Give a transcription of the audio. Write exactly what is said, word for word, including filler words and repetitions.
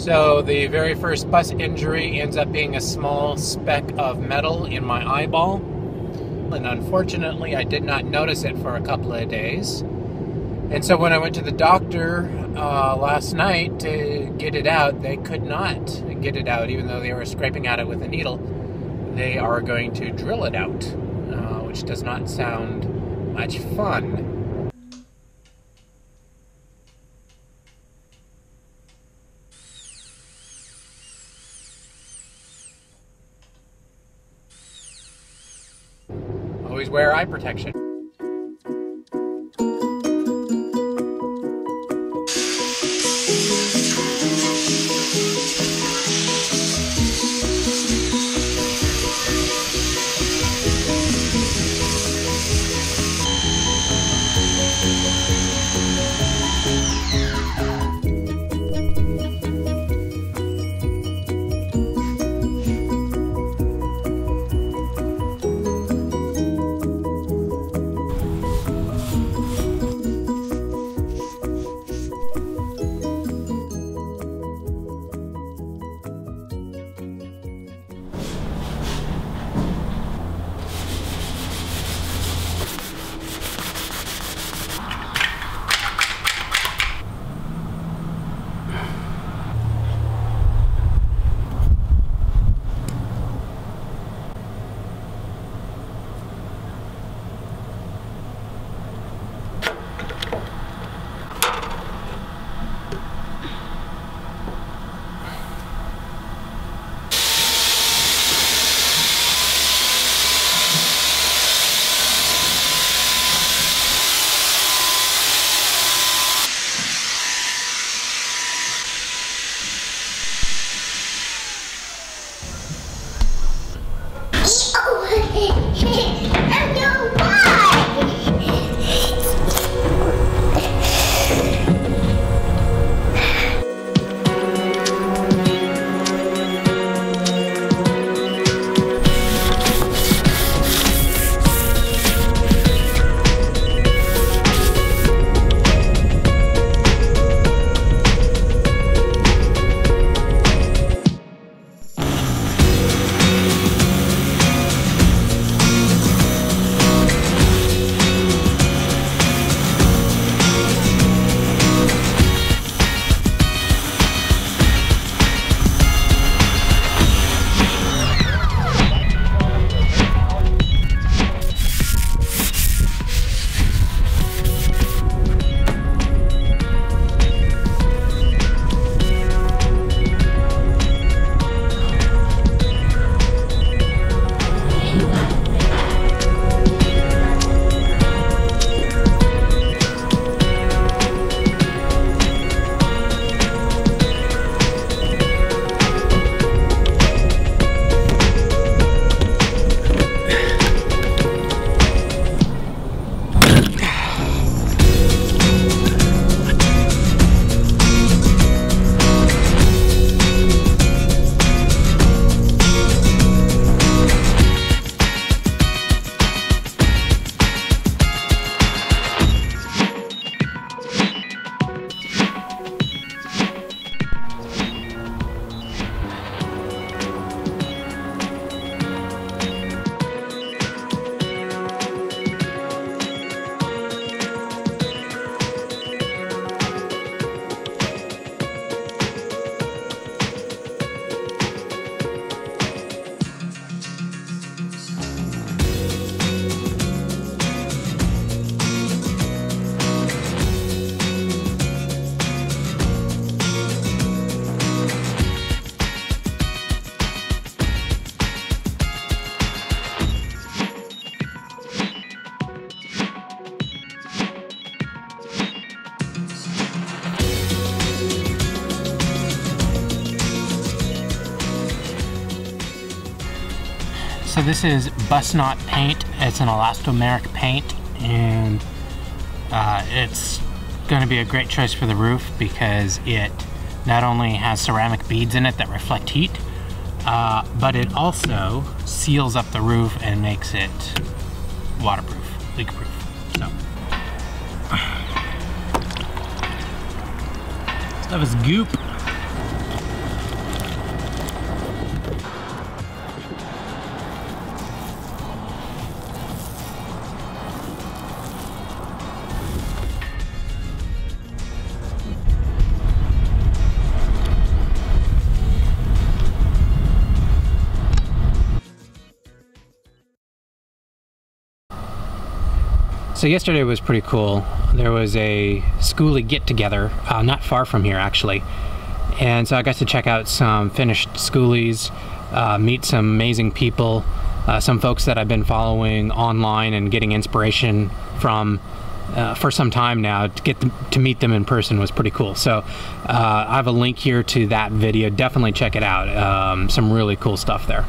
So the very first bus injury ends up being a small speck of metal in my eyeball, and unfortunately I did not notice it for a couple of days. And so when I went to the doctor uh, last night to get it out, they could not get it out, even though they were scraping at it with a needle. They are going to drill it out, uh, which does not sound much fun. Always wear eye protection. So this is Bus Knot paint. It's an elastomeric paint, and uh, it's going to be a great choice for the roof because it not only has ceramic beads in it that reflect heat, uh, but it also seals up the roof and makes it waterproof, leak-proof. So stuff is goop. So yesterday was pretty cool. There was a Skoolie get-together uh, not far from here actually, and so I got to check out some finished Skoolies, uh, meet some amazing people, uh, some folks that I've been following online and getting inspiration from uh, for some time now. To get them, to meet them in person was pretty cool. So uh, I have a link here to that video. Definitely check it out. Um, some really cool stuff there.